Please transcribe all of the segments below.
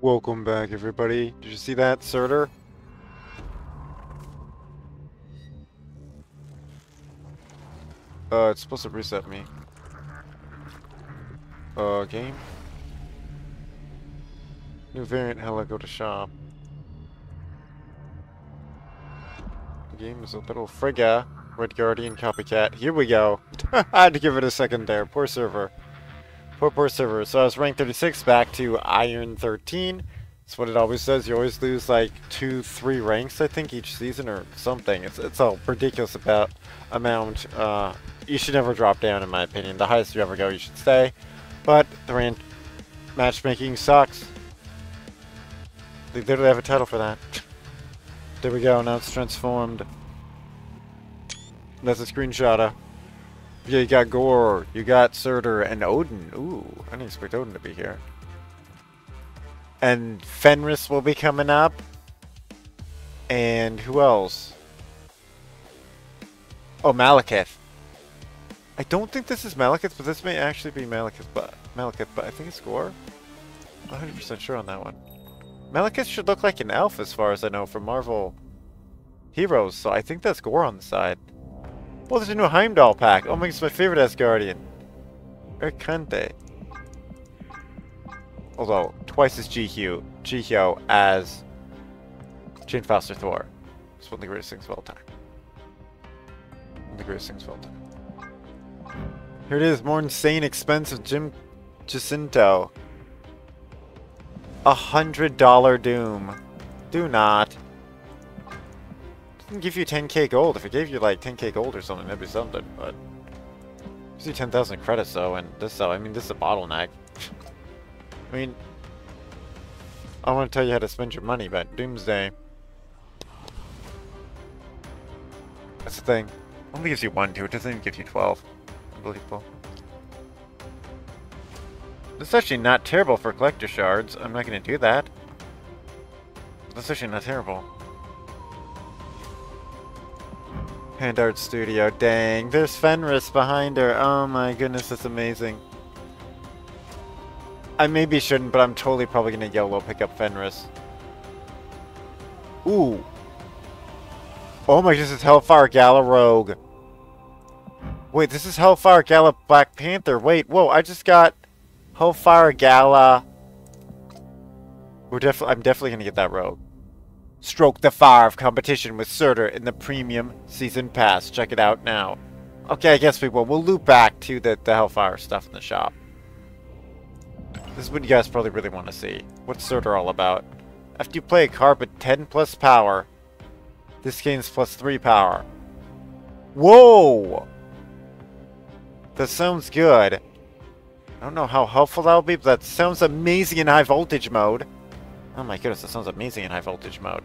Welcome back, everybody. Did you see that, Surtur? It's supposed to reset me. Game? New variant, Hela, go to shop. The game is a little Frigga. Red Guardian, copycat. Here we go. I had to give it a second there. Poor server. Poor server. So I was ranked 36, back to Iron 13. That's what it always says. You always lose like 2-3 ranks, I think, each season or something. It's a ridiculous amount. You should never drop down, in my opinion. The highest you ever go, you should stay. But the rank matchmaking sucks. They literally have a title for that. There we go. Now it's transformed. That's a screenshotter. Yeah, you got Gorr, you got Surtur, and Odin. Ooh, I didn't expect Odin to be here. And Fenris will be coming up. And who else? Oh, Malekith. I don't think this is Malekith, but this may actually be Malekith, but I think it's Gorr. I'm 100% sure on that one. Malekith should look like an elf, as far as I know, for Marvel Heroes, so I think that's Gorr on the side. Well, there's a new Heimdall pack. Oh my god, it's my favorite Asgardian. Erkante. Although, twice as Jihyo as Jane Foster Thor. It's one of the greatest things of all time. One of the greatest things of all time. Here it is, more insane expense of Jim Jacinto. $100 Doom. Do not. Give you 10k gold. If it gave you like 10k gold or something, that'd be something, but you see 10,000 credits though, and this though, I mean, this is a bottleneck. I mean, I want to tell you how to spend your money, but Doomsday, that's the thing. Only gives you 1, 2, it doesn't even give you 12. Unbelievable. This is actually not terrible for collector shards. I'm not gonna do that. That's actually not terrible. Hand Art Studio, dang. There's Fenris behind her. Oh my goodness, that's amazing. I maybe shouldn't, but I'm totally probably gonna YOLO pick up Fenris. Ooh. Oh my goodness, it's Hellfire Gala Rogue. Wait, this is Hellfire Gala Black Panther. Wait, whoa, I just got Hellfire Gala. I'm definitely gonna get that Rogue. Stroke the fire of competition with Surtur in the premium season pass. Check it out now. Okay, I guess we will. We'll loop back to the Hellfire stuff in the shop. This is what you guys probably really want to see. What's Surtur all about? After you play a card with 10 plus power, this gains plus 3 power. Whoa! That sounds good. I don't know how helpful that'll be, but that sounds amazing in high voltage mode. Oh my goodness, that sounds amazing in high voltage mode.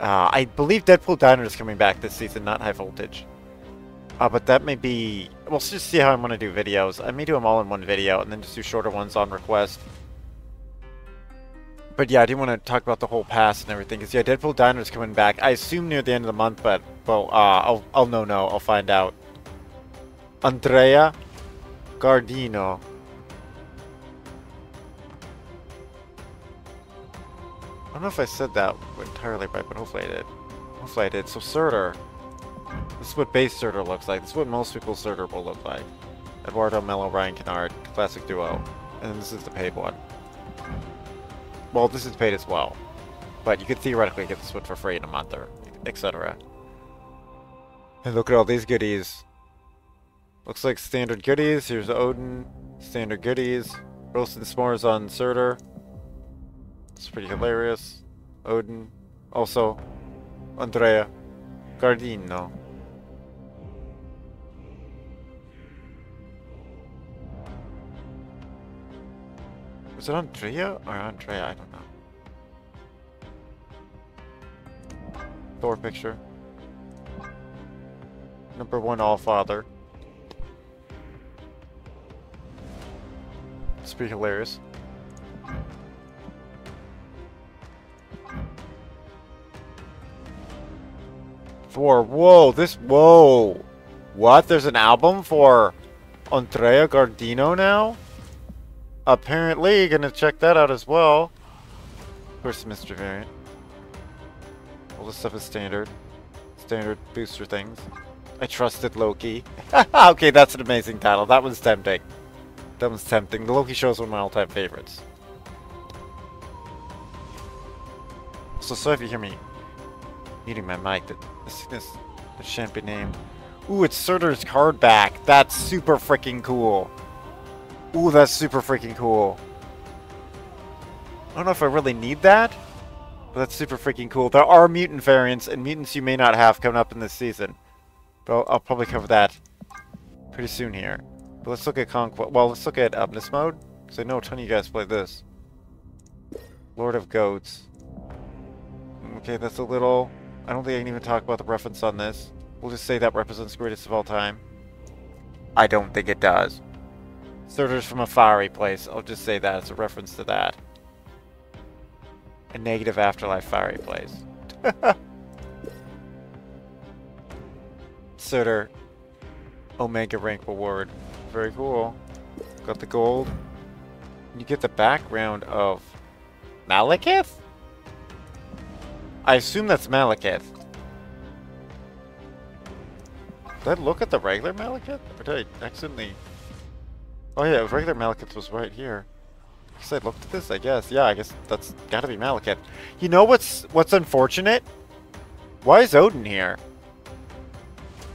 I believe Deadpool Diner is coming back this season, not high voltage. But that may be... We'll just see how I want to do videos. I may do them all in one video and then just do shorter ones on request. But yeah, I do want to talk about the whole pass and everything. Because yeah, Deadpool Diner is coming back. I assume near the end of the month, but... Well, I'll find out. Andrea Gardino. I don't know if I said that entirely right, but hopefully I did. Hopefully I did. So Surtur. This is what base Surtur looks like. This is what most people's Surtur will look like. Eduardo Mello, Ryan Kennard, classic duo. And this is the paid one. Well, this is paid as well. But you could theoretically get this one for free in a month or etc. And look at all these goodies. Looks like standard goodies. Here's Odin. Standard goodies. Roast and s'mores on Surtur. It's pretty hilarious. Odin. Also, Andrea Gardino. Was it Andrea or Andrea? I don't know. Thor picture. #1 Allfather. It's pretty hilarious. Thor, whoa, this, whoa. What? There's an album for Andrea Gardino now? Apparently, gonna check that out as well. Of course, the mystery variant. All this stuff is standard. Standard booster things. I trusted Loki. Okay, that's an amazing title. That one's tempting. That one's tempting. The Loki show is one of my all-time favorites. So if you hear me eating my mic, that shan't be named. Ooh, it's Surtur's card back. That's super freaking cool. Ooh, that's super freaking cool. I don't know if I really need that, but that's super freaking cool. There are mutant variants and mutants you may not have coming up in this season. But I'll probably cover that pretty soon here. But let's look at Conquest. Well, let's look at Upness Mode, because I know a ton of you guys play this. Lord of Goats. Okay, that's a little... I don't think I can even talk about the reference on this. We'll just say that represents greatest of all time. I don't think it does. Surtur's from a fiery place. I'll just say that as a reference to that. A negative afterlife fiery place. Surtur. Omega rank reward. Very cool. Got the gold. You get the background of... Malekith? I assume that's Malekith. Did I look at the regular Malekith? Or did I accidentally... Oh yeah, regular Malekith was right here. Because I looked at this, I guess. Yeah, I guess that's gotta be Malekith. You know what's unfortunate? Why is Odin here?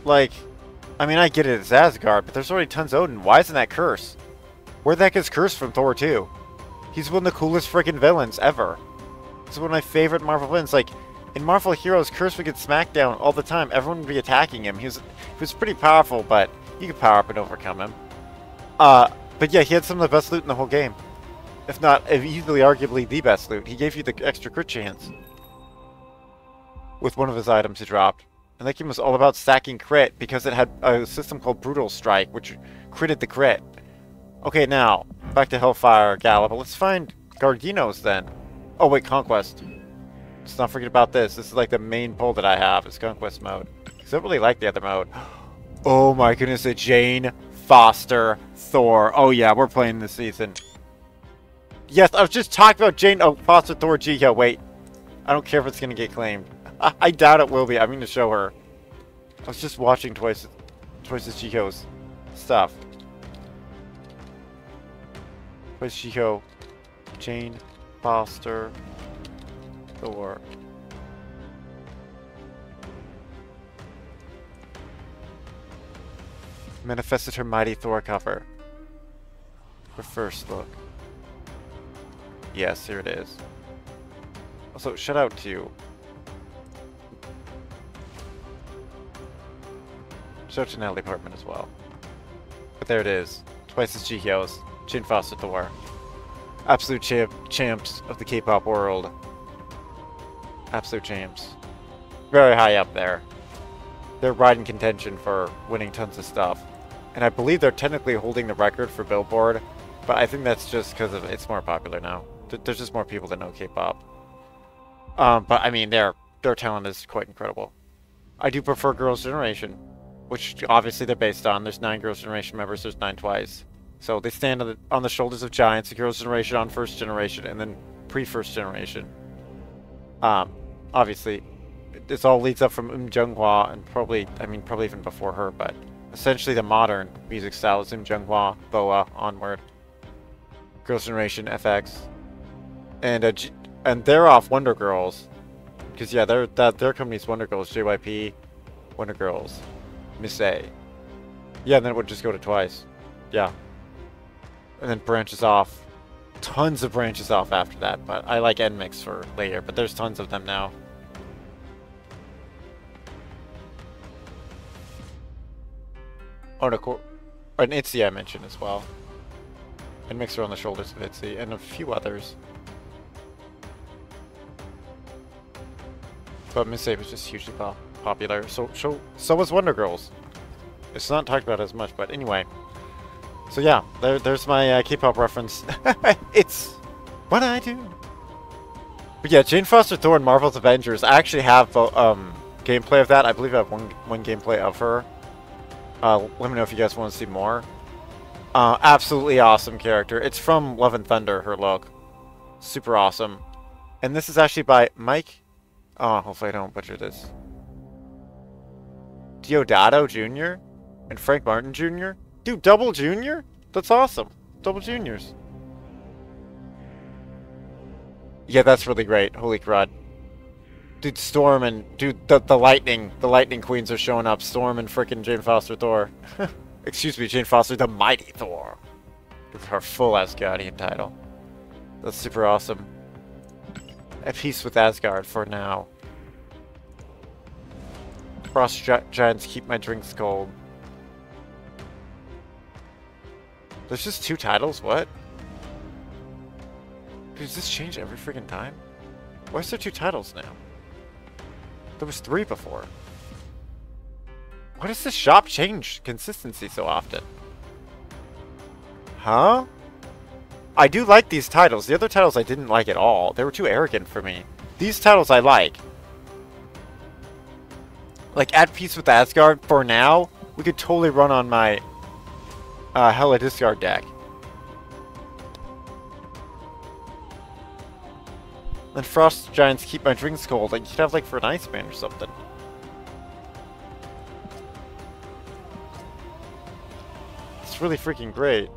Like, I mean, I get it, it's Asgard, but there's already tons of Odin. Why isn't that Curse? Where the heck is Curse from Thor 2? He's one of the coolest freaking villains ever. It's one of my favorite Marvel villains. Like, in Marvel Heroes, Curse would get smacked down all the time. Everyone would be attacking him. He was pretty powerful, but you could power up and overcome him. But yeah, he had some of the best loot in the whole game. If not, easily arguably the best loot. He gave you the extra crit chance with one of his items he dropped. And that game was all about stacking crit because it had a system called Brutal Strike, which critted the crit. Okay, now, back to Hellfire Gala, but let's find Gardino's then. Oh wait, Conquest. Let's not forget about this. This is like the main pull that I have. It's Conquest mode. Because I really like the other mode. Oh my goodness, it's Jane Foster Thor. Oh yeah, we're playing this season. Yes, I was just talking about Jane Foster Thor Jihyo. Wait, I don't care if it's going to get claimed. I doubt it will be. I'm going to show her. I was just watching TWICE's Jihyo's stuff. TWICE Jihyo. Jane Foster Thor. Manifested her mighty Thor cover. Her first look. Yes, here it is. Also, shout out to... Shout out to Natalie Portman as well. But there it is. TWICE's Jihyo's Jane Foster Thor. Absolute champs of the K-pop world. Absolute champs. Very high up there. They're right in contention for winning tons of stuff. And I believe they're technically holding the record for Billboard, but I think that's just because it's more popular now. There's just more people that know K-pop. But I mean, their talent is quite incredible. I do prefer Girls' Generation, which obviously they're based on. There's 9 Girls' Generation members, there's 9 TWICE. So they stand on the shoulders of giants, the Girls' Generation on First Generation, and then pre-First Generation. Obviously, this all leads up from Junghwa, and probably even before her, but essentially the modern music style is Junghwa, BoA, onward. Girls' Generation, FX, and they're off Wonder Girls, because yeah, their company's Wonder Girls, JYP, Wonder Girls, Miss A. Yeah, and then it would just go to TWICE. Yeah. And then branches off. Tons of branches off after that, but I like NMIX for later, but there's tons of them now. Oh, no, and ITZY I mentioned as well. NMIX are on the shoulders of ITZY, and a few others. But Miss A was just hugely popular, so was Wonder Girls. It's not talked about as much, but anyway. So yeah, there's my K-pop reference. It's what I do. But yeah, Jane Foster Thor and Marvel's Avengers. I actually have gameplay of that. I believe I have one gameplay of her. Let me know if you guys want to see more. Absolutely awesome character. It's from Love and Thunder, her look. Super awesome. And this is actually by Mike... Oh, hopefully I don't butcher this. Deodato Jr. and Frank Martin Jr. Dude, double junior? That's awesome. Double juniors. Yeah, that's really great. Holy crud. Dude, Storm and... Dude, the lightning. The lightning queens are showing up. Storm and frickin' Jane Foster Thor. Excuse me, Jane Foster, the Mighty Thor. With her full Asgardian title. That's super awesome. At peace with Asgard for now. Frost giants keep my drinks cold. There's just two titles? What? Dude, does this change every freaking time? Why is there two titles now? There was three before. Why does this shop change consistency so often? Huh? I do like these titles. The other titles I didn't like at all. They were too arrogant for me. These titles I like. Like, At Peace with Asgard, for now, we could totally run on my Hela discard deck. And Frost Giants keep my drinks cold. Like, you could have, like, for an Iceman or something. It's really freaking great.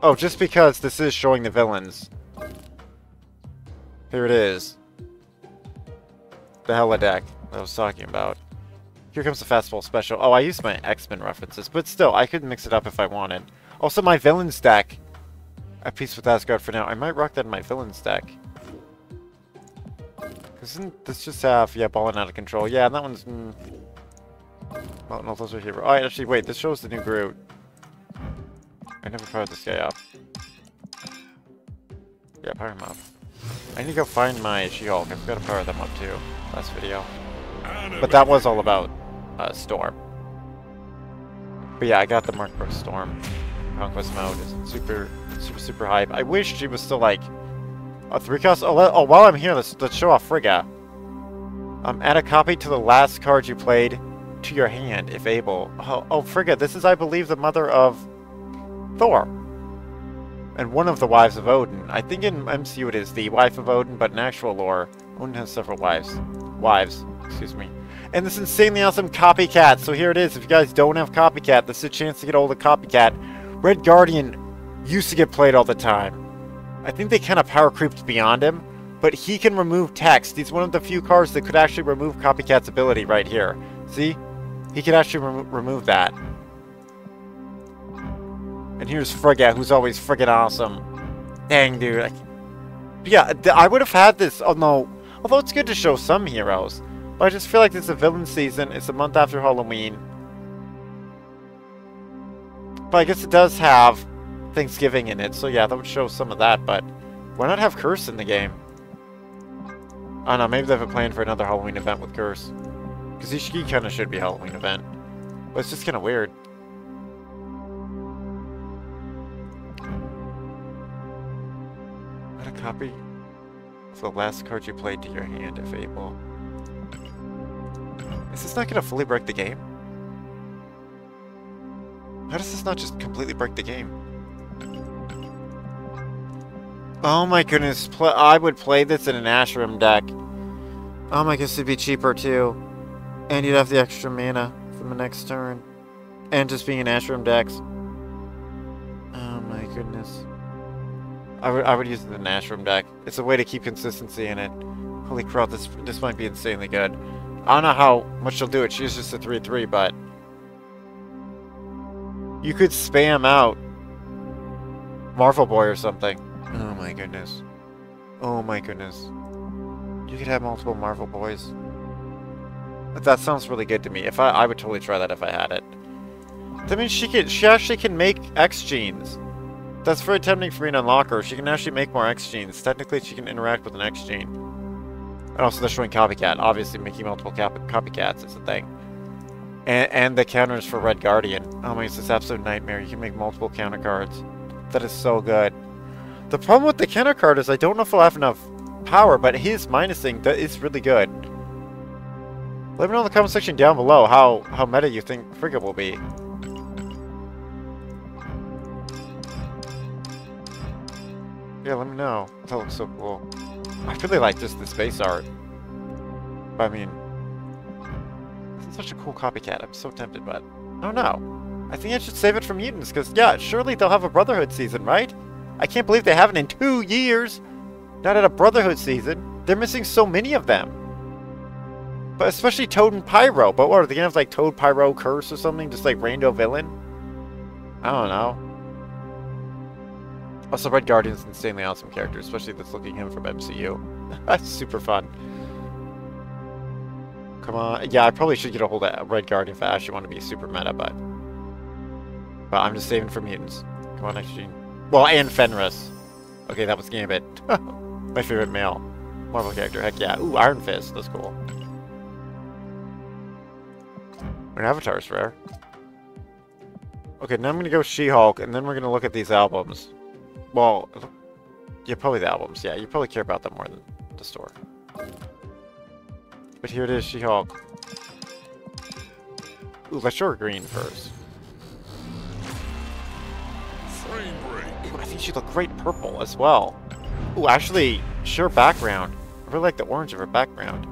Oh, just because this is showing the villains. Here it is. The Hela deck that I was talking about. Here comes the fastball special. Oh, I used my X-Men references, but still, I could mix it up if I wanted. Also, my villains deck. At Peace with Asgard for now. I might rock that in my villains deck. Doesn't this just have... Yeah, Ballin' Out of Control. Yeah, and that one's... Oh, no, those are here. Oh, actually, wait. This shows the new Groot. I never fired this guy up. Yeah, power him up. I need to go find my She-Hulk. I've got to power them up too. Last video. But that was all about Storm. But yeah, I got the Mark Pro Storm. Conquest mode is super hype. I wish she was still like... Oh, 3 costs? Oh, while I'm here, let's show off Frigga. Add a copy to the last card you played to your hand, if able. Oh, Frigga, this is, I believe, the mother of... Thor. And one of the wives of Odin. I think in MCU it is the wife of Odin, but in actual lore, Odin has several wives. Excuse me. And this insanely awesome copycat. So here it is. If you guys don't have copycat, this is a chance to get hold of copycat. Red Guardian used to get played all the time. I think they kind of power creeped beyond him, but he can remove text. He's one of the few cards that could actually remove copycat's ability right here. See? He could actually remove that. And here's Frigga, who's always friggin' awesome. Dang, dude. Yeah, I would have had this, although it's good to show some heroes. But I just feel like it's a villain season. It's a month after Halloween. But I guess it does have Thanksgiving in it. So yeah, that would show some of that. But why not have Curse in the game? I don't know, maybe they have a plan for another Halloween event with Curse. Because Ishiki kind of should be a Halloween event. But it's just kind of weird. Copy of the last card you played to your hand, if able. Is this not going to fully break the game? How does this not just completely break the game? Oh my goodness, I would play this in an Asherim deck. Oh my goodness, it'd be cheaper too. And you'd have the extra mana from the next turn. And just being in Asherim decks. Oh my goodness. I would use the Nashroom deck. It's a way to keep consistency in it. Holy crap, this might be insanely good. I don't know how much she'll do it. She's just a 3-3, but... You could spam out Marvel Boy or something. Oh my goodness. Oh my goodness. You could have multiple Marvel Boys. But that sounds really good to me. If I would totally try that if I had it. That means she actually can make X-Genes. That's very tempting for me to unlock her. She can actually make more X-Genes. Technically, she can interact with an X-Gene. And also, they're showing copycat. Obviously, making multiple copycats is a thing. And the counters for Red Guardian. Oh my, it's this absolute nightmare. You can make multiple counter cards. That is so good. The problem with the counter card is I don't know if I'll have enough power, but his minusing is really good. Let me know in the comment section down below how meta you think Frigga will be. Yeah, let me know. That looks so cool. I really like just the space art. I mean, this is such a cool copycat. I'm so tempted, but I don't know. I think I should save it for mutants, because, yeah, surely they'll have a Brotherhood season, right? I can't believe they haven't in 2 years! Not at a Brotherhood season. They're missing so many of them. But especially Toad and Pyro. But what, are they gonna have, like, Toad, Pyro, Curse or something? Just, like, rando villain? I don't know. Also, Red Guardian's an insanely awesome character, especially that's looking him from MCU. That's super fun. Come on. Yeah, I probably should get a hold of Red Guardian if I actually want to be super meta, but... But I'm just saving for mutants. Come on, X-Gene. Well, and Fenris. Okay, that was Gambit. My favorite male Marvel character. Heck yeah. Ooh, Iron Fist. That's cool. An Avatar's rare. Okay, now I'm going to go She-Hulk, and then we're going to look at these albums. Well, yeah, probably the albums. Yeah, you probably care about them more than the store. But here it is, She-Hulk. Ooh, let's show her green first. Ooh, I think she'd look great purple as well. Ooh, actually, sure background. I really like the orange of her background.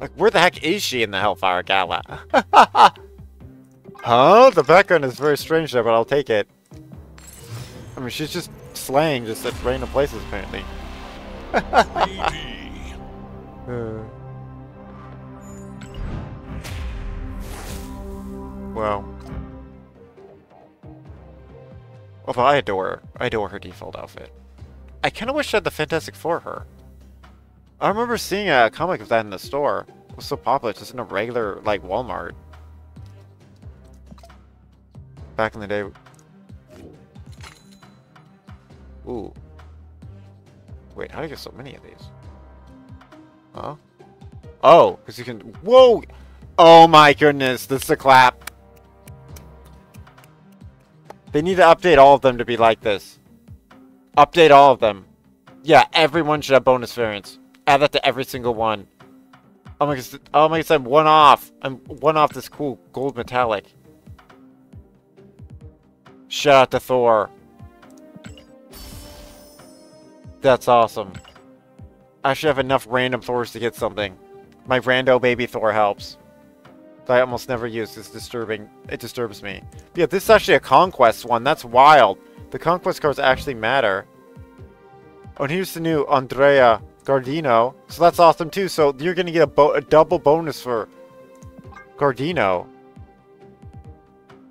Like, where the heck is she in the Hellfire Gala? Huh? The background is very strange there, but I'll take it. I mean, she's just slaying just at random places, apparently. Wow. Although I adore her. I adore her default outfit. I kind of wish I had the Fantastic Four her. I remember seeing a comic of that in the store. It was so popular, just in a regular, like, Walmart. Back in the day. Ooh. Wait, how do you get so many of these? Huh? Oh, because you can... Whoa! Oh my goodness, this is a clap. They need to update all of them to be like this. Update all of them. Yeah, everyone should have bonus variants. Add that to every single one. Oh my gosh! Oh my gosh! I'm one off. I'm one off this cool gold metallic. Shout out to Thor. That's awesome. I should have enough random Thors to get something. My rando baby Thor helps. That I almost never use. It's disturbing. It disturbs me. But yeah, this is actually a conquest one. That's wild. The conquest cards actually matter. Oh, and here's the new Andrea Gardino. So that's awesome too. So you're going to get a double bonus for Gardino.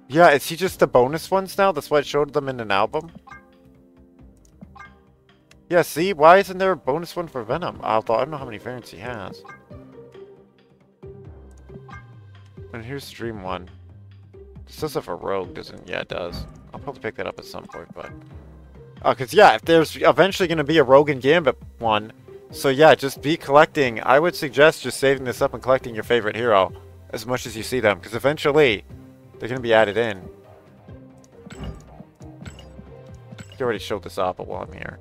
Yeah, is he just the bonus ones now? That's why I showed them in an album? Yeah, see? Why isn't there a bonus one for Venom? Although I don't know how many variants he has. And here's the Dream one. This does have a Rogue, doesn't it? Yeah, it does. I'll probably pick that up at some point, but... Because, yeah, if there's eventually going to be a Rogue and Gambit one, so yeah, just be collecting. I would suggest just saving this up and collecting your favorite hero as much as you see them, because eventually they're going to be added in. I already showed this off, but while I'm here.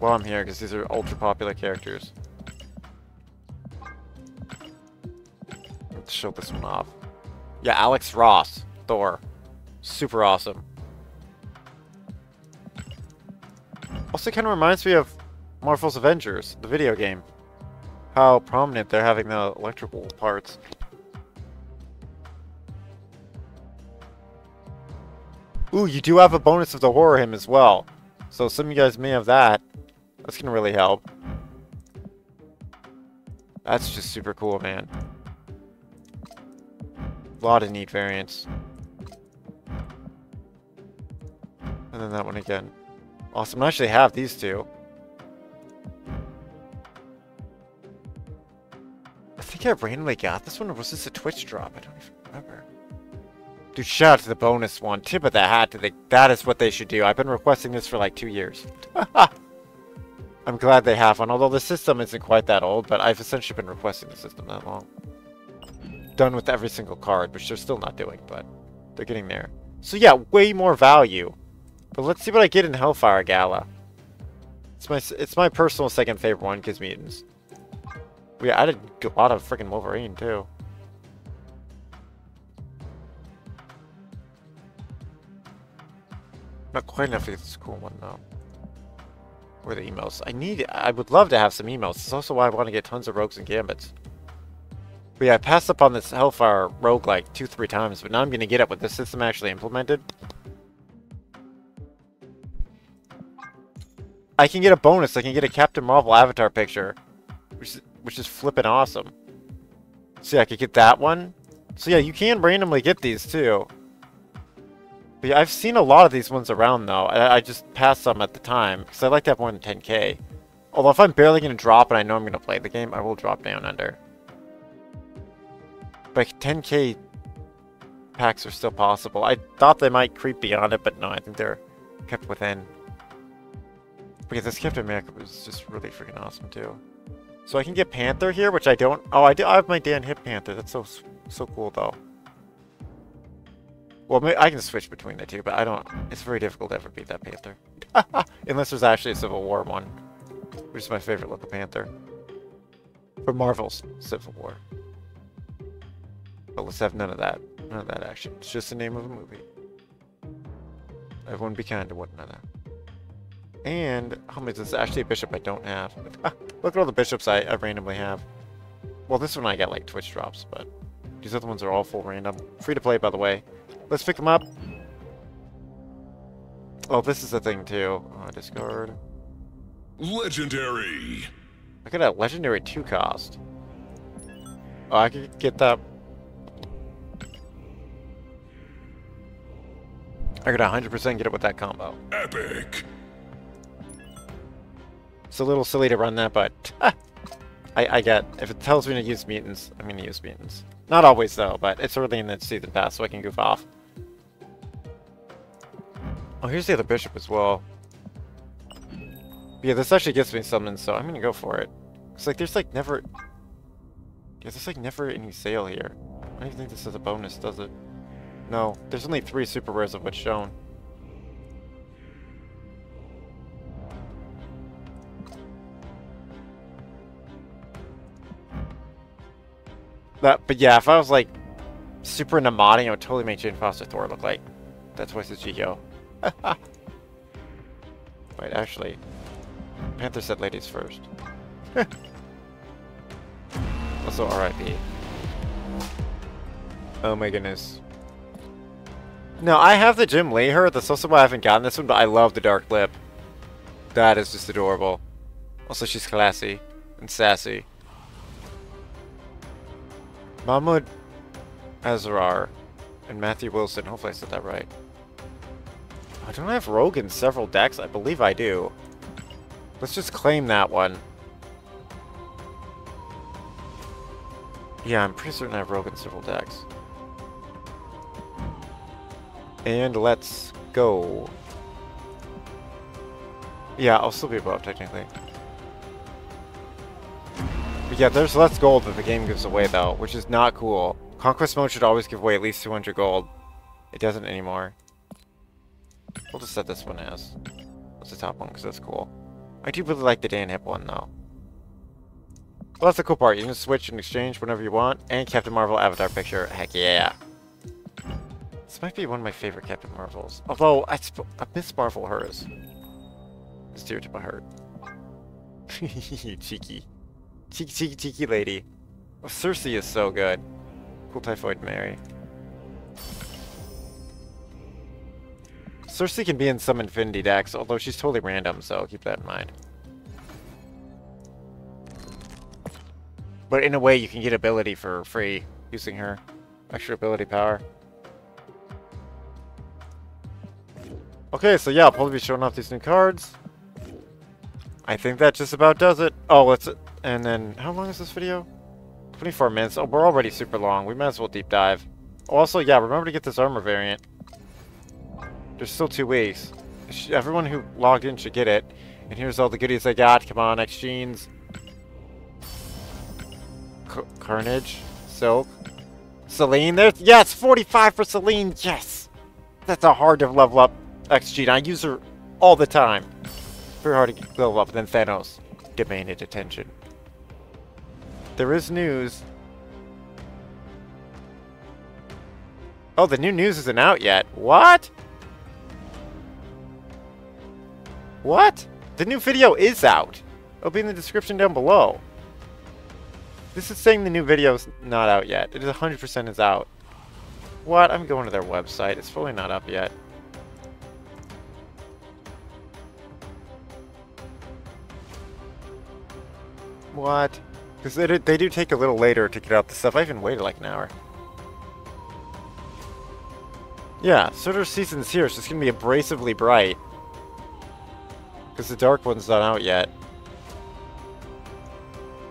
While I'm here, because these are ultra-popular characters. Let's show this one off. Yeah, Alex Ross, Thor. Super awesome. Also kind of reminds me of Marvel's Avengers, the video game. How prominent they're having the electrical parts. Ooh, you do have a bonus of the horror hymn as well. So some of you guys may have that. That's gonna really help. That's just super cool, man. A lot of neat variants. And then that one again. Awesome, I actually have these two. I think I randomly got this one, or was this a Twitch drop? I don't even remember. Dude, shout out to the bonus one. Tip of the hat to the... That is what they should do. I've been requesting this for like 2 years. I'm glad they have one, although the system isn't quite that old, but I've essentially been requesting the system that long. Done with every single card, which they're still not doing, but they're getting there. So yeah, way more value. But let's see what I get in Hellfire Gala. It's my personal second favorite one, because mutants. We added a lot of freaking Wolverine too. Not quite enough to get the school one now. Where are the emails? I would love to have some emails. It's also why I want to get tons of rogues and gambits. But yeah, I passed up on this Hellfire Rogue like 2-3 times, but now I'm going to get it with this system actually implemented. I can get a bonus. I can get a Captain Marvel avatar picture, which is flippin' awesome. So yeah, I could get that one. So yeah, you can randomly get these too. But yeah, I've seen a lot of these ones around though. I just passed some at the time because I like to have more than 10k. Although if I'm barely going to drop and I know I'm going to play the game, I will drop down under. But 10k packs are still possible. I thought they might creep beyond it, but no, I think they're kept within. Because this Captain America was just really freaking awesome too. So I can get Panther here, which I don't. Oh, I do. I have my Dan Hip Panther. That's so cool though. Well, maybe I can switch between the two, but I don't. It's very difficult to ever beat that Panther, unless there's actually a Civil War one, which is my favorite look of Panther. But Marvel's Civil War. But let's have none of that. None of that action. It's just the name of a movie. Everyone be kind to one another. And how many is this? Actually a bishop I don't have. Look at all the bishops I randomly have. Well, this one I got like Twitch drops, but these other ones are all full random. Free to play, by the way. Let's pick them up. Oh, this is a thing too. Oh, discard. Legendary. Look at that legendary 2 cost. Oh, I could get that. I could 100% get it with that combo. Epic. It's a little silly to run that, but I get, if it tells me to use mutants, I'm going to use mutants. Not always though, but it's early in the season pass, so I can goof off. Oh, here's the other bishop as well. But yeah, this actually gives me something, so I'm going to go for it. It's like, there's like never, yeah, there's like never any sale here. I don't even think this is a bonus, does it? No, there's only 3 super rares of what's shown. That, but yeah, if I was like super Namadi, I would totally make Jane Foster Thor look like that's why it's Jihyo. Wait, actually, Panther said ladies first. Also, RIP. Oh my goodness. No, I have the Jim Lee her. That's also why I haven't gotten this one. But I love the dark lip. That is just adorable. Also, she's classy and sassy. Mahmoud Azrar and Matthew Wilson. Hopefully I said that right. I don't have Rogue in several decks. I believe I do. Let's just claim that one. Yeah, I'm pretty certain I have Rogue in several decks. And let's go. Yeah, I'll still be above technically. But yeah, there's less gold that the game gives away, though, which is not cool. Conquest mode should always give away at least 200 gold. It doesn't anymore. We'll just set this one as. That's the top one, because that's cool. I do really like the Dan Hip one, though. Well, that's the cool part. You can switch and exchange whenever you want. And Captain Marvel avatar picture. Heck yeah. This might be one of my favorite Captain Marvels. Although, I miss Marvel hers. It's dear to my heart. Cheeky. Cheeky, cheeky, cheeky lady. Oh, Cersei is so good. Cool Typhoid Mary. Cersei can be in some Infinity decks, although she's totally random, so keep that in mind. But in a way, you can get ability for free using her extra ability power. Okay, so yeah, I'll probably be showing off these new cards. I think that just about does it. Oh, let's... And then, how long is this video? 24 minutes. Oh, we're already super long. We might as well deep dive. Also, yeah, remember to get this armor variant. There's still 2 weeks. Everyone who logged in should get it. And here's all the goodies I got. Come on, X-Genes. Carnage. Silk. Celine. There's, yes, 45 for Celine. Yes. That's a hard to level up X-Gene. I use her all the time. Very hard to level up. And then Thanos demanded attention. There is news. Oh, the new news isn't out yet. What? What? The new video is out. It'll be in the description down below. This is saying the new video's not out yet. It is 100% is out. What? I'm going to their website. It's fully not up yet. What? Because they do take a little later to get out the stuff. I even waited like an hour. Yeah, Surtur season's here, so it's going to be abrasively bright. Because the dark one's not out yet.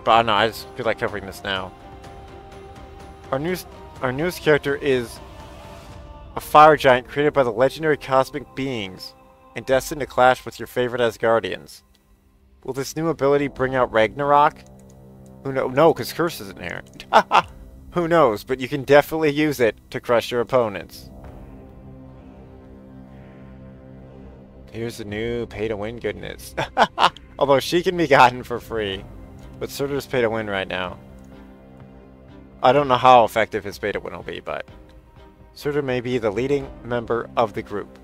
But I don't know, I just feel like covering this now. Our newest character is a fire giant created by the legendary cosmic beings and destined to clash with your favorite Asgardians. Will this new ability bring out Ragnarok? Who knows? No, because Curse isn't here. Who knows, but you can definitely use it to crush your opponents. Here's the new pay-to-win goodness. Although she can be gotten for free. But Surtur's pay-to-win right now. I don't know how effective his pay-to-win will be, but... Surtur may be the leading member of the group.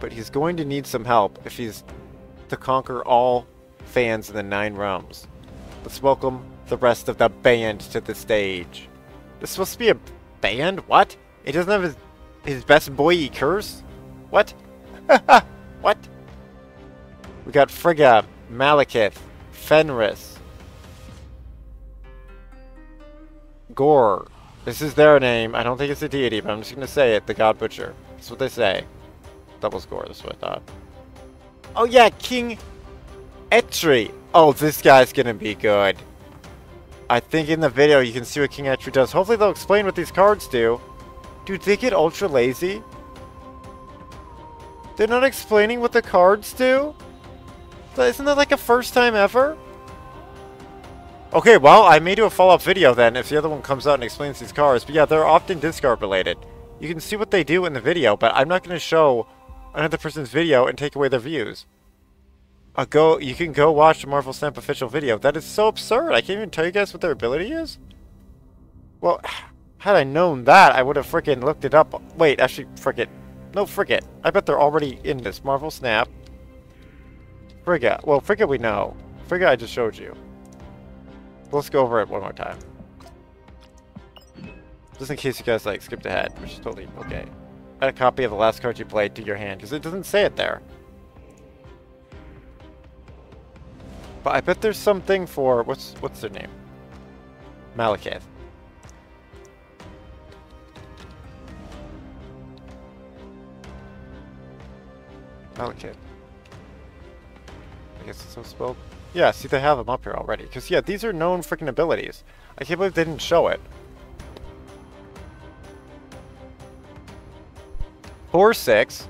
But he's going to need some help if he's to conquer all fans in the 9 realms. Let's welcome the rest of the band to the stage. This supposed to be a band? What? It doesn't have his best boy Curse? What? What? We got Frigga, Malekith, Fenris, Gorr. This is their name. I don't think it's a deity, but I'm just gonna say it. The God Butcher. That's what they say. That was Gorr. That's what I thought. Oh yeah, King Etri. Oh, this guy's gonna be good. I think in the video you can see what King Etri does. Hopefully they'll explain what these cards do. Dude, they get ultra lazy. They're not explaining what the cards do? Isn't that like a first time ever? Okay, well, I may do a follow-up video then if the other one comes out and explains these cards. But yeah, they're often discard related. You can see what they do in the video, but I'm not going to show another person's video and take away their views. You can go watch the Marvel Snap official video. That is so absurd. I can't even tell you guys what their ability is. Well, had I known that, I would have frickin' looked it up. Wait, actually, frickin'. No, frickin'. I bet they're already in this Marvel Snap. Frigga. Well, Frigga we know. Frigga I just showed you. Let's go over it one more time. Just in case you guys like skipped ahead, which is totally okay. Add a copy of the last card you played to your hand, because it doesn't say it there. But I bet there's something for what's their name? Malekith. Malekith. I guess it's so spelled. Yeah, see, they have them up here already. Because, yeah, these are known freaking abilities. I can't believe they didn't show it. Or 6.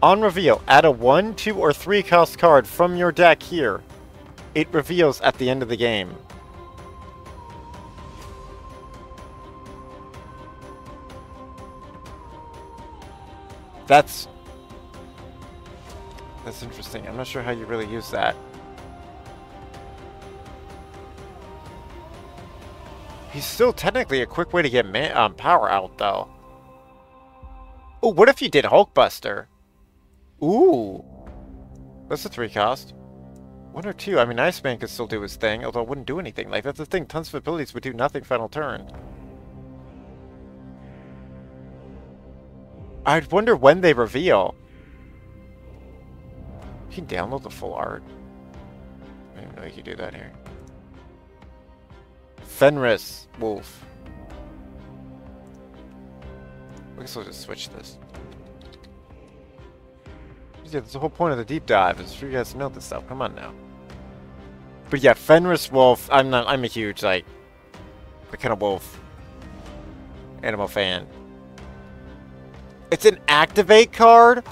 On reveal, add a 1, 2, or 3 cost card from your deck here. It reveals at the end of the game. That's interesting. I'm not sure how you really use that. He's still technically a quick way to get power out, though. Oh, what if you did Hulkbuster? Ooh. That's a 3 cost. 1 or 2. I mean, Iceman could still do his thing, although it wouldn't do anything. Like, that's the thing. Tons of abilities would do nothing final turn. I'd wonder when they reveal. You can download the full art. I didn't know you could do that here. Fenris Wolf. I guess I'll just switch this. Yeah, that's the whole point of the deep dive, is for you guys to know this stuff. Come on now. But yeah, Fenris Wolf, I'm a huge, like, the kind of wolf animal fan. It's an activate card?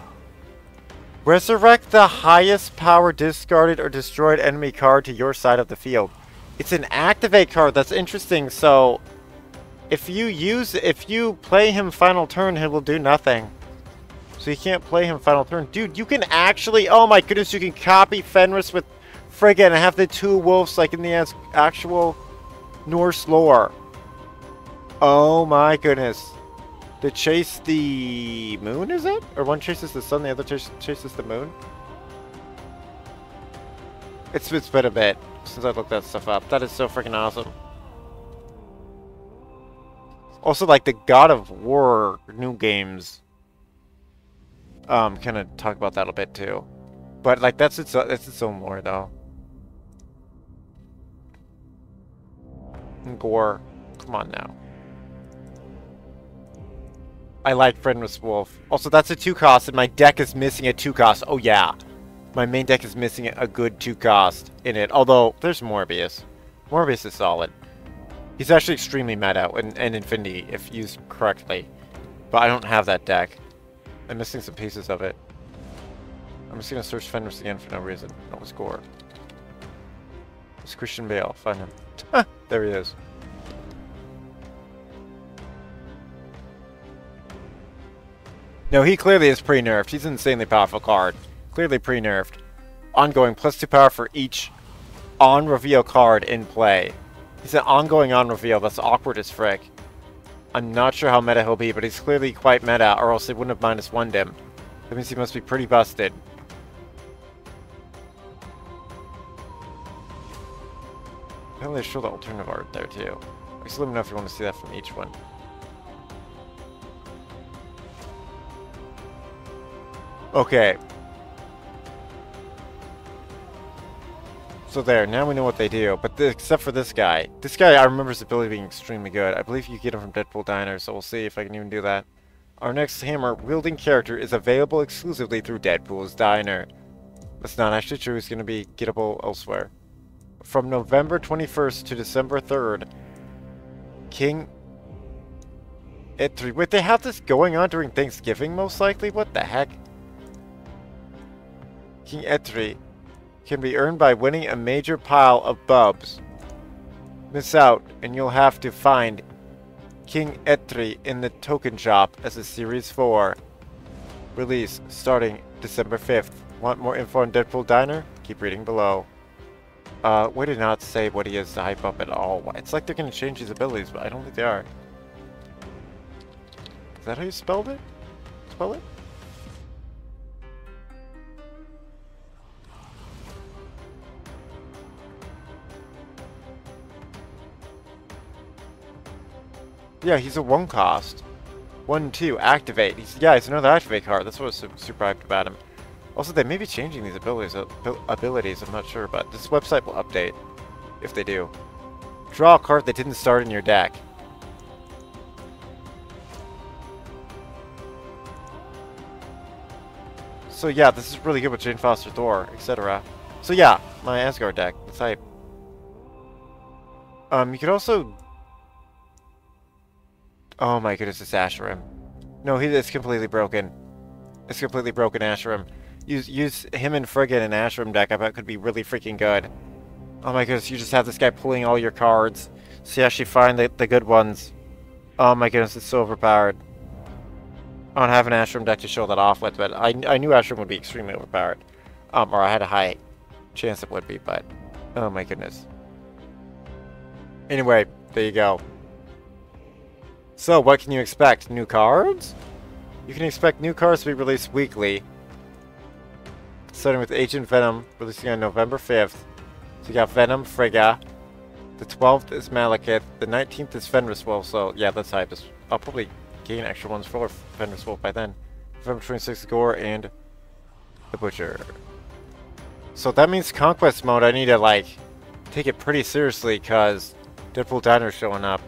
Resurrect the highest power discarded or destroyed enemy card to your side of the field. It's an activate card. That's interesting. So if you play him final turn, he will do nothing. So you can't play him final turn. Dude, you can actually, oh my goodness, you can copy Fenris with Frigga and have the 2 wolves like in the actual Norse lore. Oh my goodness. To chase the moon, is it? Or one chases the sun, the other chases the moon? It's been a bit since I looked that stuff up. That is so freaking awesome. Also, like, the God of War new games kind of talk about that a bit too. But, like, that's its own lore, though. And Gorr, come on now. I like Fenris Wolf. Also, that's a 2-cost, and my deck is missing a 2-cost. Oh, yeah. My main deck is missing a good 2-cost in it. Although, there's Morbius. Morbius is solid. He's actually extremely meta and Infinity, if used correctly. But I don't have that deck. I'm missing some pieces of it. I'm just going to search Fenris again for no reason. That was Gorr. It's Christian Bale. Find him. There he is. No, he clearly is pre-nerfed. He's an insanely powerful card. Clearly pre-nerfed. Ongoing, +2 power for each on-reveal card in play. He's an ongoing on-reveal. That's awkward as frick. I'm not sure how meta he'll be, but he's clearly quite meta, or else they wouldn't have -1'd him. That means he must be pretty busted. Apparently they show the alternative art there, too. Just let me know if you want to see that from each one. Okay. So there, now we know what they do, but except for this guy. This guy, I remember his ability being extremely good. I believe you get him from Deadpool Diner, so we'll see if I can even do that. Our next hammer-wielding character is available exclusively through Deadpool's Diner. That's not actually true, it's going to be gettable elsewhere. From November 21st to December 3rd, King Etri. Wait, they have this going on during Thanksgiving, most likely? What the heck? King Etri can be earned by winning a major pile of bubs. Miss out, and you'll have to find King Etri in the token shop as a Series 4 release starting December 5th. Want more info on Deadpool Diner? Keep reading below. We did not say what he is to hype up at all. It's like they're going to change his abilities, but I don't think they are. Is that how you spelled it? Spell it? Yeah, he's a 1-cost. 1/2, activate. He's another activate card. That's what I was super hyped about him. Also, they may be changing these abilities, I'm not sure, but this website will update if they do. Draw a card that didn't start in your deck. So yeah, this is really good with Jane Foster Thor, etc. So yeah, my Asgard deck. That's hype. You could also... Oh my goodness, it's Asherim. No, it's completely broken. It's completely broken, Asherim. Use him and Frigga in an Asherim deck. I bet it could be really freaking good. Oh my goodness, you just have this guy pulling all your cards. So you actually find the good ones. Oh my goodness, it's so overpowered. I don't have an Asherim deck to show that off with, but I knew Asherim would be extremely overpowered. Or I had a high chance it would be, but... Oh my goodness. Anyway, there you go. So, what can you expect? New cards? You can expect new cards to be released weekly. Starting with Agent Venom, releasing on November 5th. So you got Venom, Frigga. The 12th is Malekith. The 19th is Fenris Wolf, so yeah, that's hype. I'll probably gain extra ones for Fenris Wolf by then. November 26th is Gorr and the Butcher. So that means Conquest Mode, I need to, like, take it pretty seriously, because Deadpool Diner's showing up.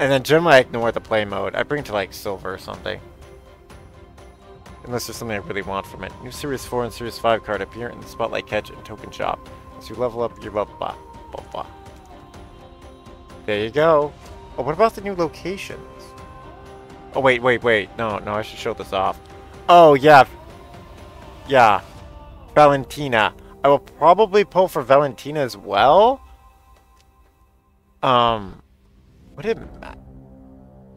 And then generally I ignore the play mode. I bring it to like silver or something. Unless there's something I really want from it. New Series 4 and Series 5 card appear in the Spotlight Catch and Token Shop. As you level up, you blah blah blah blah. There you go. Oh, what about the new locations? Oh, wait. No, I should show this off. Oh, yeah. Yeah. Valentina. I will probably pull for Valentina as well.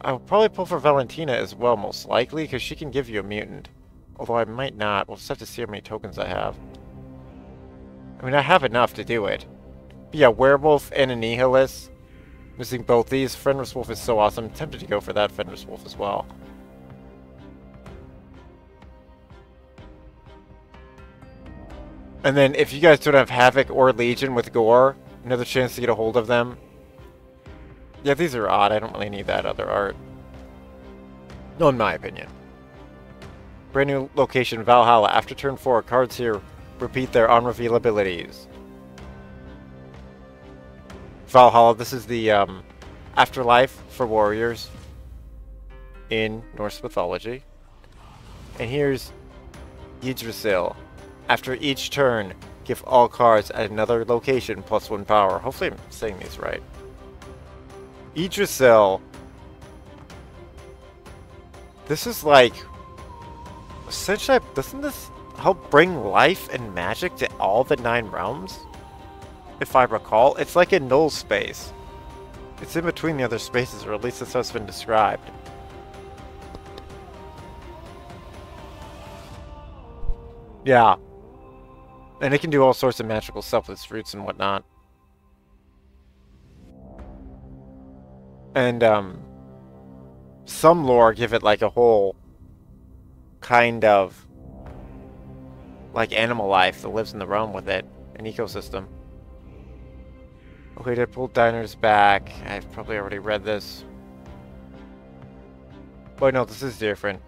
I'll probably pull for Valentina as well, most likely, because she can give you a mutant. Although I might not. We'll just have to see how many tokens I have. I mean, I have enough to do it. But yeah, Werewolf and a Nihilist. Missing both these. Fenris Wolf is so awesome. I'm tempted to go for that Fenris Wolf as well. And then if you guys don't have Havoc or Legion with Gorr, another chance to get a hold of them. Yeah, these are odd. I don't really need that other art. No, in my opinion. Brand new location, Valhalla. After turn 4, cards here repeat their on-reveal abilities. Valhalla, this is the afterlife for warriors in Norse mythology. And here's Yggdrasil. After each turn, give all cards at another location +1 power. Hopefully I'm saying these right. Yggdrasil. This is like... essentially, doesn't this help bring life and magic to all the 9 realms? If I recall, it's like a null space. It's in between the other spaces, or at least that's how it's been described. Yeah. And it can do all sorts of magical stuff with its roots and whatnot. And, some lore give it like a whole kind of like animal life that lives in the realm with it, an ecosystem. Okay, Deadpool Diner's back. I've probably already read this. But no, this is different.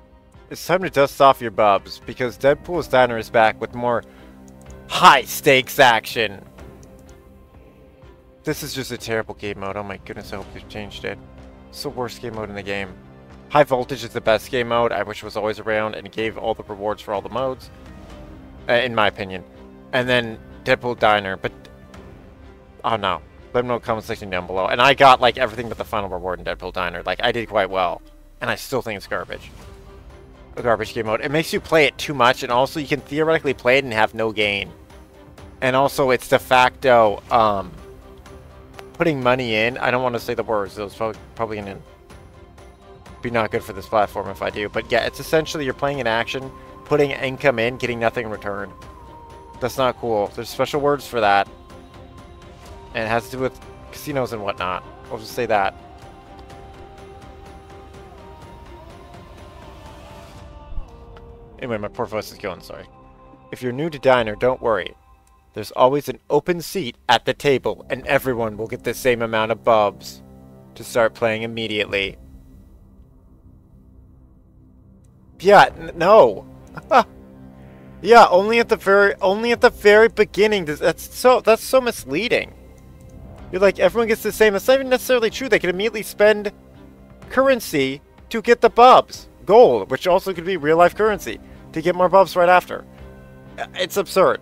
It's time to dust off your bubs, because Deadpool's Diner is back with more high-stakes action. This is just a terrible game mode. Oh my goodness, I hope they've changed it. It's the worst game mode in the game. High Voltage is the best game mode. I wish it was always around and gave all the rewards for all the modes, in my opinion. And then Deadpool Diner, but... oh no. Let me know in the comment section down below. And I got, like, everything but the final reward in Deadpool Diner. Like, I did quite well. And I still think it's garbage. A garbage game mode. It makes you play it too much, and also you can theoretically play it and have no gain. And also it's de facto putting money in. I don't want to say the words, those probably gonna be not good for this platform if I do, but yeah, it's essentially you're playing an action, putting income in, getting nothing in return. That's not cool. There's special words for that, and it has to do with casinos and whatnot. I'll just say that. Anyway, my poor voice is going, sorry. If you're new to Diner, don't worry. There's always an open seat at the table, and everyone will get the same amount of bubs to start playing immediately. Yeah, no. Yeah, only at the very beginning. That's so misleading. You're like, everyone gets the same. That's not even necessarily true. They can immediately spend currency to get the bubs. Gold, which also could be real-life currency, to get more buffs right after. It's absurd.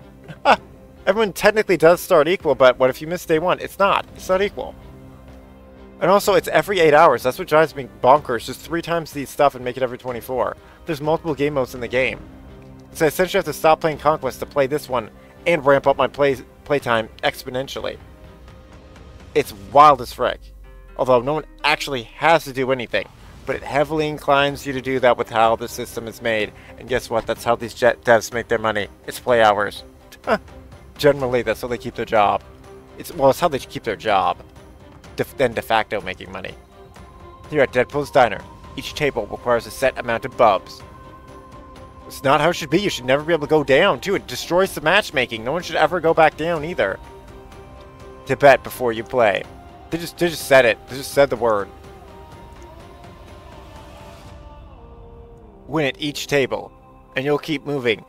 Everyone technically does start equal, but what if you miss day 1? It's not. It's not equal. And also, it's every 8 hours. That's what drives me bonkers. Just 3 times the stuff and make it every 24. There's multiple game modes in the game. So I essentially have to stop playing Conquest to play this one and ramp up my playtime exponentially. It's wild as frick. Although no one actually has to do anything. But it heavily inclines you to do that with how the system is made. And guess what? That's how these devs make their money. It's play hours. Generally, that's how they keep their job. It's how they keep their job. Then de facto making money. Here at Deadpool's Diner, each table requires a set amount of bubs. It's not how it should be. You should never be able to go down, too. It destroys the matchmaking. No one should ever go back down, either. To bet before you play. They just said it. They just said the word. Win at each table, and you'll keep moving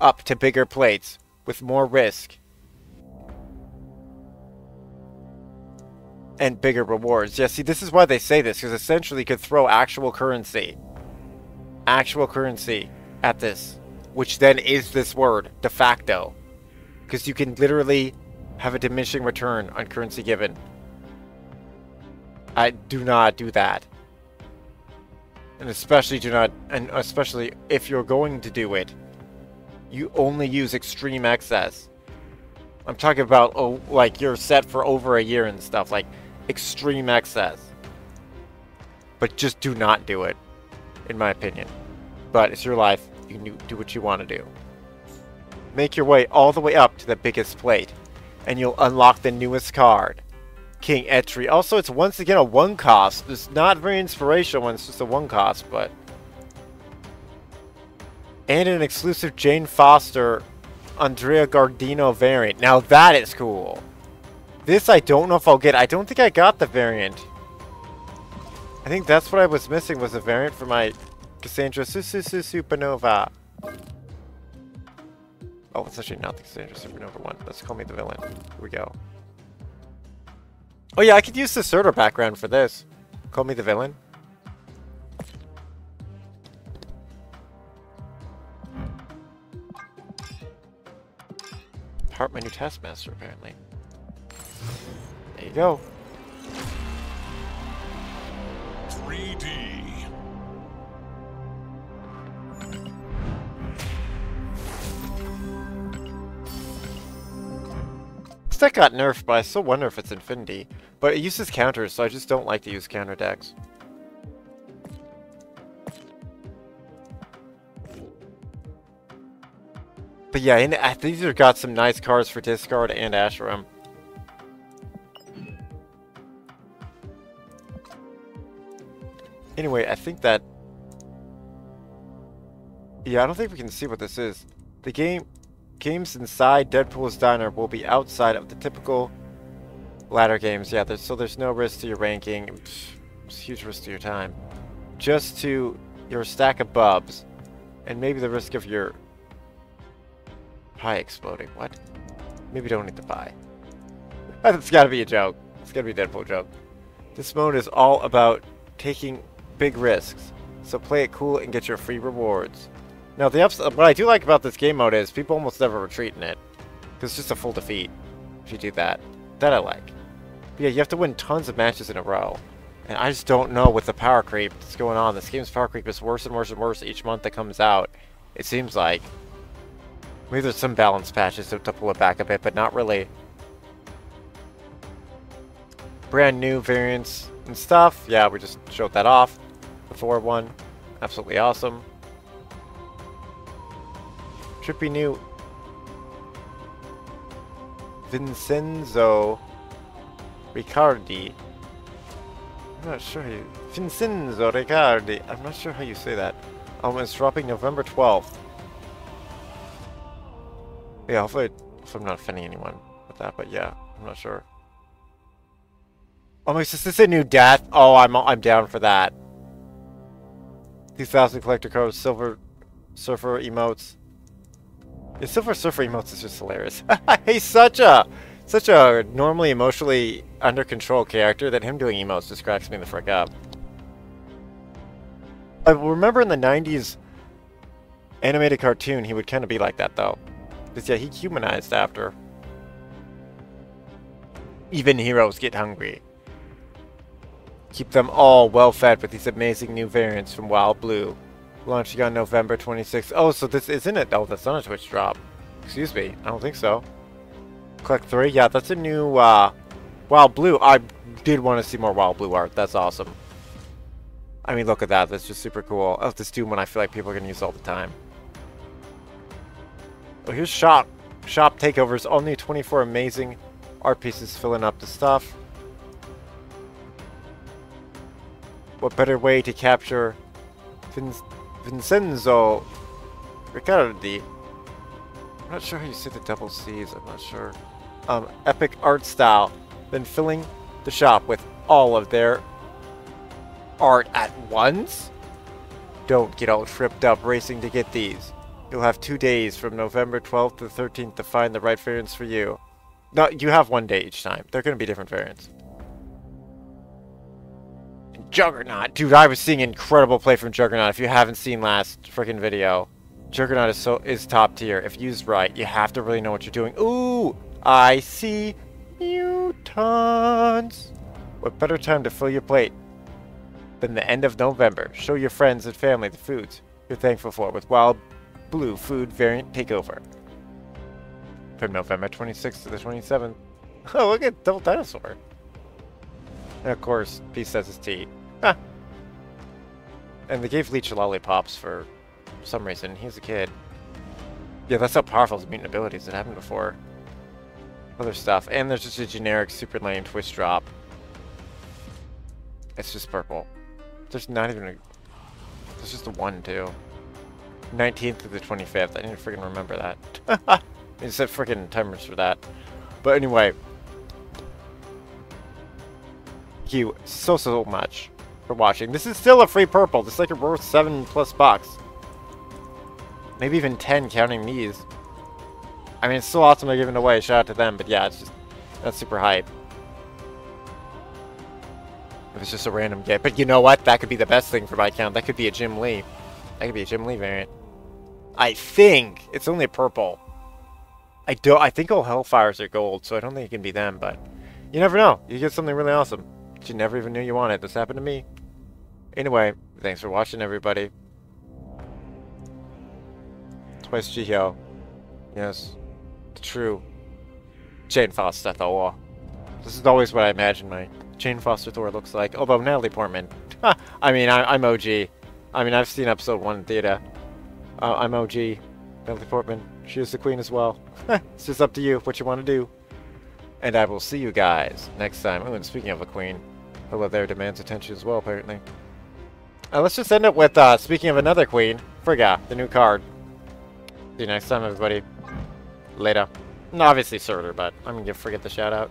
up to bigger plates with more risk and bigger rewards. Yeah, see, this is why they say this, because essentially you could throw actual currency at this, which then is this word, de facto, because you can literally have a diminishing return on currency given. I do not do that. And especially if you're going to do it, you only use extreme excess. I'm talking about, oh, like you're set for over a year and stuff, like extreme excess. But just do not do it, in my opinion. But it's your life, you can do what you want to do. Make your way all the way up to the biggest plate, and you'll unlock the newest card. King Etri. Also, it's once again a 1-cost. It's not very inspirational when it's just a 1-cost, but... and an exclusive Jane Foster Andrea Gardino variant. Now that is cool. This I don't know if I'll get. I don't think I got the variant. I think that's what I was missing, was a variant for my Cassandra Supernova. Oh, it's actually not the Cassandra Supernova one. Let's call me the villain. Here we go. Oh yeah, I could use the Surtur background for this. Call me the villain. Part my new taskmaster, apparently. There you go. 3D. That got nerfed, but I still wonder if it's Infinity. But it uses counters, so I just don't like to use counter decks. But yeah, and these have got some nice cards for discard and Asherim. Anyway, I think that... yeah, I don't think we can see what this is. The game... games inside Deadpool's Diner will be outside of the typical ladder games. Yeah, there's no risk to your ranking. It's a huge risk to your time. Just to your stack of bubs. And maybe the risk of your pie exploding. What? Maybe don't eat the pie. That's gotta be a joke. It's gotta be a Deadpool joke. This mode is all about taking big risks. So play it cool and get your free rewards. Now, what I do like about this game mode is people almost never retreat in it. Because it's just a full defeat if you do that. That I like. But yeah, you have to win tons of matches in a row. And I just don't know with the power creep that's going on. This game's power creep is worse and worse and worse each month that comes out, it seems like. Maybe there's some balance patches to pull it back a bit, but not really. Brand new variants and stuff. Yeah, we just showed that off. The forward one. Absolutely awesome. Trippy new Vincenzo Ricardi. I'm not sure how you... Vincenzo Ricardi. I'm not sure how you say that. It's dropping November 12th. Yeah, hopefully I'm not offending anyone with that, but yeah, I'm not sure. Oh my, is this a new death? Oh, I'm down for that. 2,000 collector cards, Silver Surfer emotes. The Silver Surfer emotes is just hilarious. He's such a normally emotionally under control character that him doing emotes just cracks me the frick up. I remember in the 90s animated cartoon he would kind of be like that though. Because yeah, he humanized after. Even heroes get hungry. Keep them all well fed with these amazing new variants from Wild Blue. Launching on November 26th. Oh, so this isn't it? Oh, that's not a Twitch drop. Excuse me. I don't think so. Collect 3. Yeah, that's a new Wild Blue. I did want to see more Wild Blue art. That's awesome. I mean, look at that. That's just super cool. Oh, this Doom one I feel like people are going to use all the time. Oh, here's Shop. Shop takeovers. Only 24 amazing art pieces filling up the stuff. What better way to capture Vincenzo Ricardi. I'm not sure how you say the double C's, I'm not sure. Epic art style. Then filling the shop with all of their art at once? Don't get all tripped up racing to get these. You'll have 2 days from November 12th to 13th to find the right variants for you. No, you have 1 day each time. They're going to be different variants. Juggernaut! Dude, I was seeing incredible play from Juggernaut. If you haven't seen last freaking video, Juggernaut is top tier. If used right, you have to really know what you're doing. Ooh! I see mutants! What better time to fill your plate than the end of November? Show your friends and family the foods you're thankful for with Wild Blue Food Variant Takeover. From November 26th to the 27th. Oh, look at Double Dinosaur. And of course, Peace says his tea. Huh. And they gave Leech lollipops for some reason. He's a kid. Yeah, that's how powerful his mutant abilities. It happened before. Other stuff. And there's just a generic super lame Twitch drop. It's just purple. There's not even a... there's just a 1, too. 19th to the 25th. I didn't freaking remember that. They set freaking timers for that. But anyway, thank you so much for watching. This is still a free purple. This is like a worth 7+ bucks. Maybe even 10 counting these. I mean, it's still awesome they're giving away. Shout out to them. But yeah, it's just, that's super hype. If it's just a random gift. But you know what? That could be the best thing for my account. That could be a Jim Lee. That could be a Jim Lee variant. I think. It's only a purple. I think all Hellfires are gold, so I don't think it can be them, but you never know. You get something really awesome. You never even knew you wanted. This happened to me. Anyway, thanks for watching, everybody. Twice Jihyo. Yes. The true Jane Foster Thor. This is always what I imagine my Jane Foster Thor looks like. Although Natalie Portman. I mean, I'm OG. I mean, I've seen episode 1 in theater. I'm OG. Natalie Portman. She is the queen as well. It's just up to you what you want to do. And I will see you guys next time. Oh, and speaking of a queen, hello there demands attention as well, apparently. Let's just end up with, speaking of another queen, Frigga, the new card. See you next time, everybody. Later. And obviously Surtur, but I'm going to give Frigga the shout-out.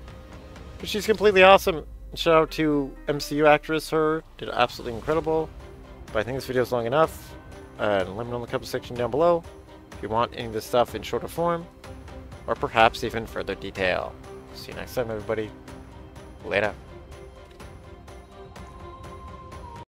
But she's completely awesome. Shout-out to MCU actress, her. Did absolutely incredible. But I think this video is long enough. Let me know in the comment section down below if you want any of this stuff in shorter form. Or perhaps even further detail. See you next time, everybody. Later.